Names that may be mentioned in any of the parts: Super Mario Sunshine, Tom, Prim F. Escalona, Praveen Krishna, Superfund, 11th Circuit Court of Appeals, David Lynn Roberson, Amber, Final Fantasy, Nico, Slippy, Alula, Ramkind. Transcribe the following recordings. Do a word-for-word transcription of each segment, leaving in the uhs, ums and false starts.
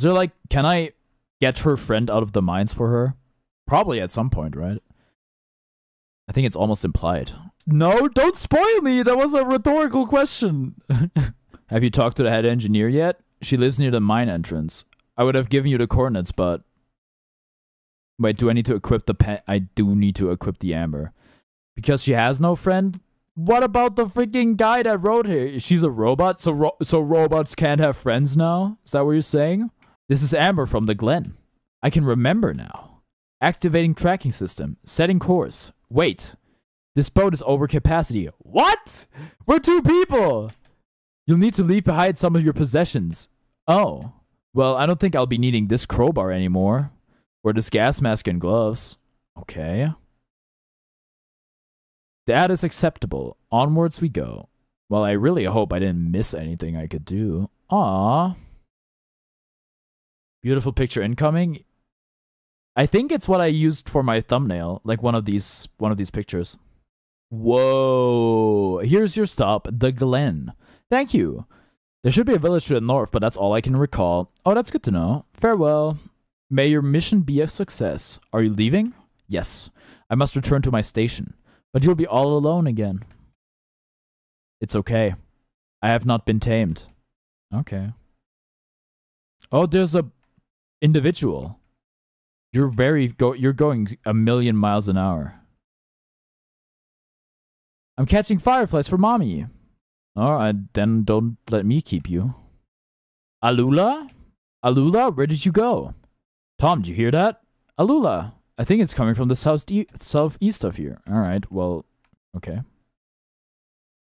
Is there like, can I get her friend out of the mines for her? Probably at some point, right? I think it's almost implied. No, don't spoil me! That was a rhetorical question! Have you talked to the head engineer yet? She lives near the mine entrance. I would have given you the coordinates, but... Wait, do I need to equip the pen? I do need to equip the Amber. Because she has no friend? What about the freaking guy that rode here? She's a robot, so ro so robots can't have friends now? Is that what you're saying? This is Amber from the Glen. I can remember now. Activating tracking system. Setting course. Wait. This boat is over capacity. What? We're two people! You'll need to leave behind some of your possessions. Oh. Well, I don't think I'll be needing this crowbar anymore. Or this gas mask and gloves. Okay. That is acceptable. Onwards we go. Well, I really hope I didn't miss anything I could do. Aww. Beautiful picture incoming. I think it's what I used for my thumbnail. Like one of these, one of these pictures. Whoa. Here's your stop. The Glen. Thank you. There should be a village to the north, but that's all I can recall. Oh, that's good to know. Farewell. May your mission be a success. Are you leaving? Yes. I must return to my station. But you'll be all alone again. It's okay. I have not been tamed. Okay. Oh, there's a individual. You're very go you're going a million miles an hour. I'm catching fireflies for mommy. Alright, then don't let me keep you. Alula? Alula, where did you go? Tom, do you hear that? Alula. I think it's coming from the south e southeast of here. All right. Well, okay.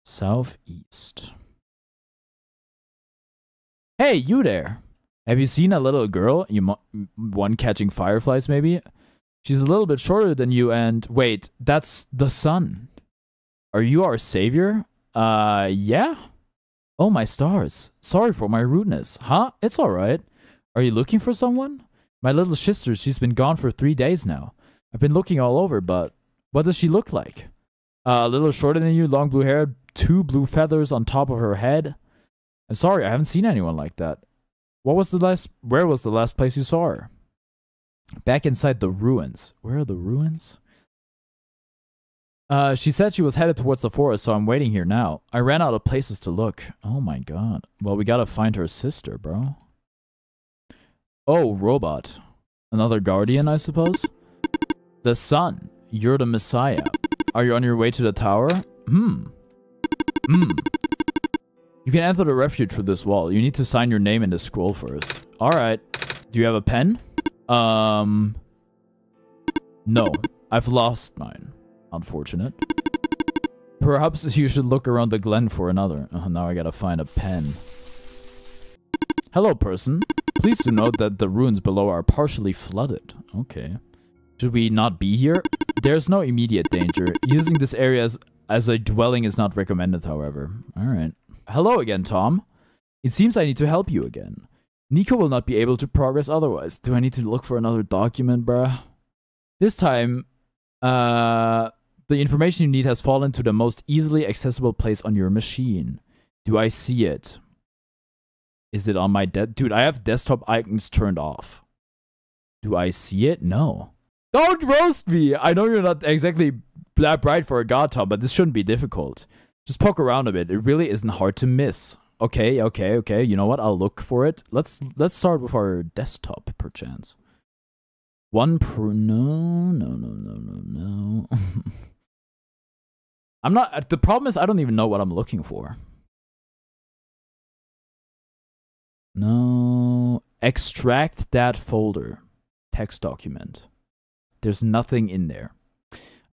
Southeast. Hey, you there. Have you seen a little girl? You mo one catching fireflies, maybe? She's a little bit shorter than you and... Wait, that's the sun. Are you our savior? Uh, yeah? Oh, my stars. Sorry for my rudeness. Huh? It's all right. Are you looking for someone? My little sister, she's been gone for three days now. I've been looking all over, but what does she look like? Uh, a little shorter than you, long blue hair, two blue feathers on top of her head. I'm sorry, I haven't seen anyone like that. What was the last? Where was the last place you saw her? Back inside the ruins. Where are the ruins? Uh, she said she was headed towards the forest, so I'm waiting here now. I ran out of places to look. Oh my god. Well, we gotta find her sister, bro. Oh, robot. Another guardian, I suppose? The sun. You're the messiah. Are you on your way to the tower? Hmm. Hmm. You can enter the refuge through this wall. You need to sign your name in the scroll first. Alright. Do you have a pen? Um... No. I've lost mine. Unfortunate. Perhaps you should look around the Glen for another. Oh, now I gotta find a pen. Hello, person. Please do note that the ruins below are partially flooded. Okay. Should we not be here? There's no immediate danger. Using this area as, as a dwelling is not recommended, however. Alright. Hello again, Tom. It seems I need to help you again. Nico will not be able to progress otherwise. Do I need to look for another document, bruh? This time, uh, the information you need has fallen to the most easily accessible place on your machine. Do I see it? Is it on my dead? Dude, I have desktop icons turned off. Do I see it? No. Don't roast me! I know you're not exactly that bright for a god, Tom, but this shouldn't be difficult. Just poke around a bit. It really isn't hard to miss. Okay, okay, okay. You know what? I'll look for it. Let's let's start with our desktop, perchance. One pro... No, no, no, no, no, no. I'm not... The problem is I don't even know what I'm looking for. No, extract that folder, text document. There's nothing in there.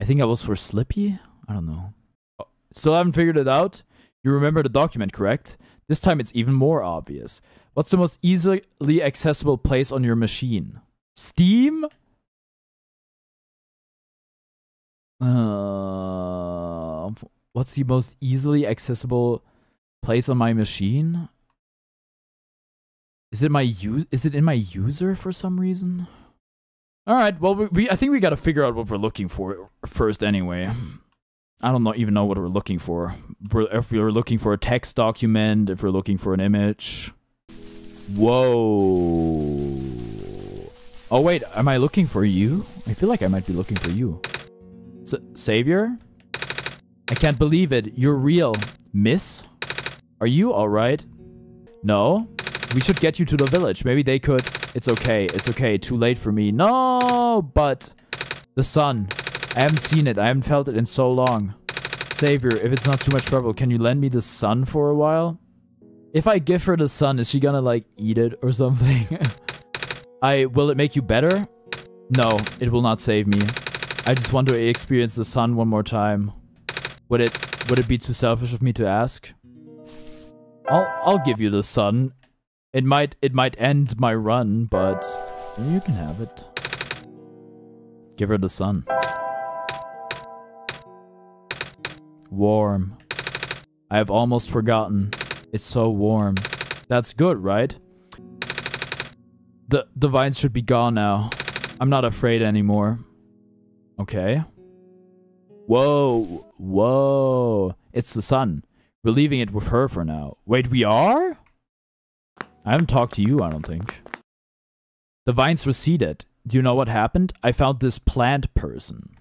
I think that was for Slippy? I don't know. Oh, still haven't figured it out? You remember the document, correct? This time it's even more obvious. What's the most easily accessible place on your machine? Steam? Uh, what's the most easily accessible place on my machine? Is it my use? Is it in my user for some reason? All right. Well, we, we I think we got to figure out what we're looking for first, anyway. I don't know, even know what we're looking for. If we're looking for a text document, if we're looking for an image. Whoa. Oh wait, am I looking for you? I feel like I might be looking for you. S Savior? I can't believe it. You're real. Miss? Are you alright? No? We should get you to the village. Maybe they could... It's okay. It's okay. Too late for me. No, but... The sun. I haven't seen it. I haven't felt it in so long. Savior, if it's not too much trouble, can you lend me the sun for a while? If I give her the sun, is she gonna, like, eat it or something? I... Will it make you better? No, it will not save me. I just want to experience the sun one more time. Would it... Would it be too selfish of me to ask? I'll... I'll give you the sun. It might... It might end my run, but... You can have it. Give her the sun. Warm. I have almost forgotten. It's so warm. That's good, right? The, the vines should be gone now. I'm not afraid anymore. Okay. Whoa. Whoa. It's the sun. We're leaving it with her for now. Wait, we are? I haven't talked to you, I don't think. The vines receded. Do you know what happened? I found this plant person.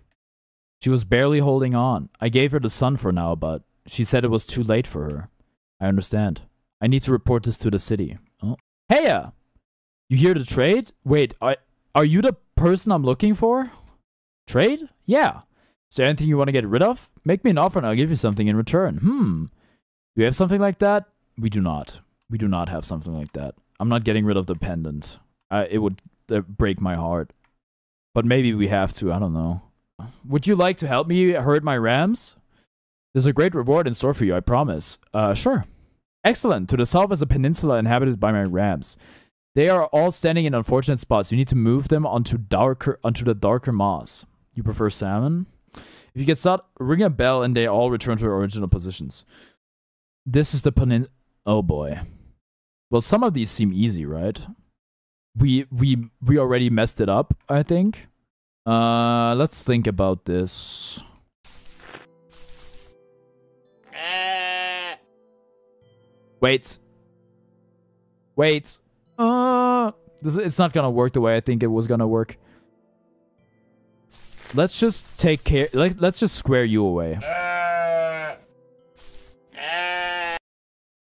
She was barely holding on. I gave her the sun for now, but she said it was too late for her. I understand. I need to report this to the city. Oh. Heya! You hear the trade? Wait, are, are you the person I'm looking for? Trade? Yeah. Is there anything you want to get rid of? Make me an offer and I'll give you something in return. Hmm. Do you have something like that? We do not. We do not have something like that. I'm not getting rid of the pendant. Uh, it would uh, break my heart. But maybe we have to. I don't know. Would you like to help me herd my rams? There's a great reward in store for you, I promise. Uh, sure. Excellent. To the south is a peninsula inhabited by my rams. They are all standing in unfortunate spots. You need to move them onto darker, onto the darker moss. You prefer salmon? If you get stuck, ring a bell and they all return to their original positions. This is the penin... Oh boy. Well, some of these seem easy, right? We we we already messed it up, I think. Uh, let's think about this. Wait. Wait. Uh, this, it's not gonna work the way I think it was gonna work. Let's just take care. Like, let's just square you away.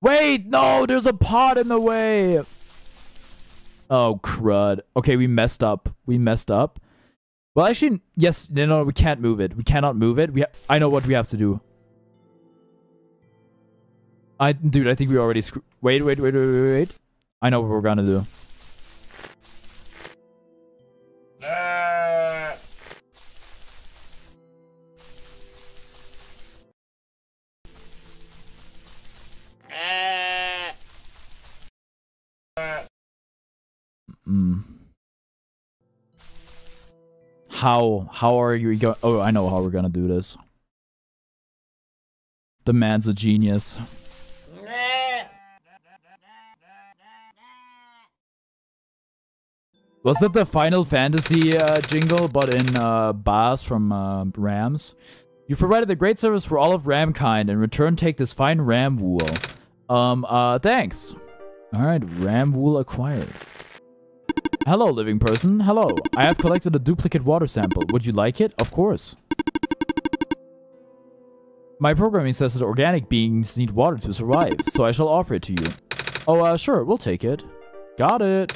Wait, no, there's a pot in the way. Oh crud. Okay, we messed up. We messed up. Well, actually, yes. No, no, we can't move it. We cannot move it. We. Ha I know what we have to do. I, dude, I think we already screwed. Wait, wait, wait, wait, wait, wait. I know what we're gonna do. Uh. Mm. How? How are you going? Oh, I know how we're gonna do this. The man's a genius. Was that the Final Fantasy uh, jingle, but in uh, bars from uh, Rams? You've provided a great service for all of Ramkind. In return, take this fine ram wool. Um, uh, thanks. All right, ram wool acquired. Hello, living person. Hello. I have collected a duplicate water sample. Would you like it? Of course. My programming says that organic beings need water to survive, so I shall offer it to you. Oh, uh, sure. We'll take it. Got it.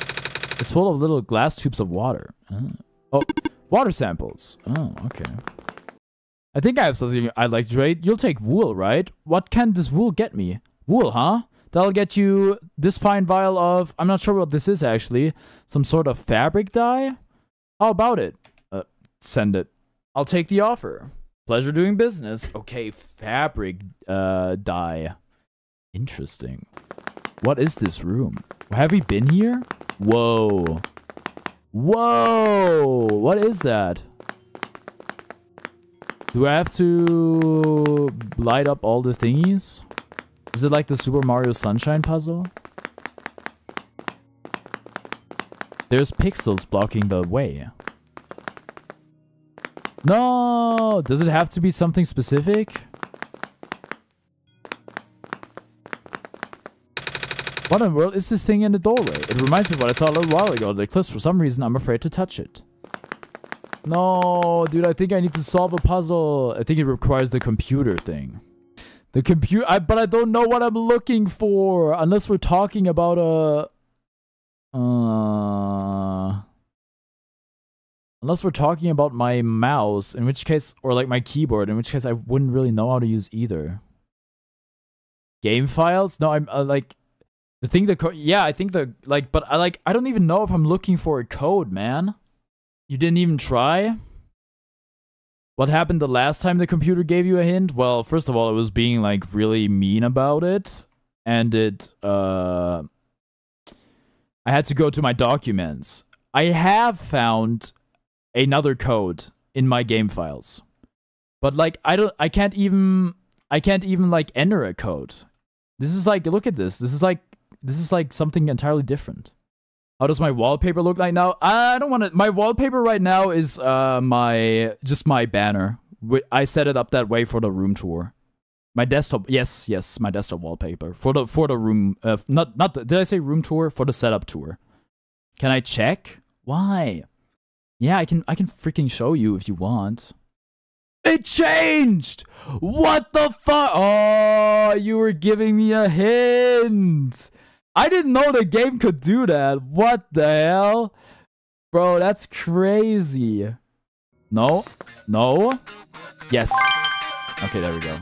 It's full of little glass tubes of water. Oh, oh water samples. Oh, okay. I think I have something I'd like to trade. You'll take wool, right? What can this wool get me? Wool, huh? That'll get you this fine vial of... I'm not sure what this is, actually. Some sort of fabric dye? How about it? Uh, send it. I'll take the offer. Pleasure doing business. Okay, fabric uh, dye. Interesting. What is this room? Have we been here? Whoa. Whoa! What is that? Do I have to light up all the thingies? Is it like the Super Mario Sunshine puzzle? There's pixels blocking the way. No! Does it have to be something specific? What in the world is this thing in the doorway? It reminds me of what I saw a little while ago on the cliffs. For some reason, I'm afraid to touch it. No, dude, I think I need to solve a puzzle. I think it requires the computer thing. The computer, I, but I don't know what I'm looking for. Unless we're talking about a... Uh, unless we're talking about my mouse, in which case... Or like my keyboard, in which case I wouldn't really know how to use either. Game files? No, I'm uh, like... The thing that... Yeah, I think the... Like, but I like... I don't even know if I'm looking for a code, man. You didn't even try? What happened the last time the computer gave you a hint? Well, first of all, it was being, like, really mean about it. And it, uh... I had to go to my documents. I have found another code in my game files. But, like, I don't... I can't even... I can't even, like, enter a code. This is like... Look at this. This is like... This is, like, something entirely different. How does my wallpaper look like now? I don't want to... My wallpaper right now is uh, my... Just my banner. I set it up that way for the room tour. My desktop... Yes, yes. My desktop wallpaper. For the for the room... Uh, not... not. The, did I say room tour? For the setup tour. Can I check? Why? Yeah, I can. I can freaking show you if you want. It changed! What the fuck? Oh, you were giving me a hint! I didn't know the game could do that. What the hell? Bro, that's crazy. No? No? Yes. Okay, there we go.